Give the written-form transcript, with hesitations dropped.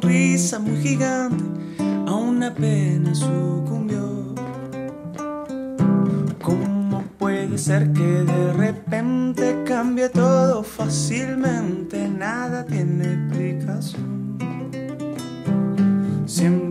sonrisa muy gigante aún apenas sucumbió. ¿Cómo puede ser que de repente cambie todo fácilmente? Nada tiene explicación. Siempre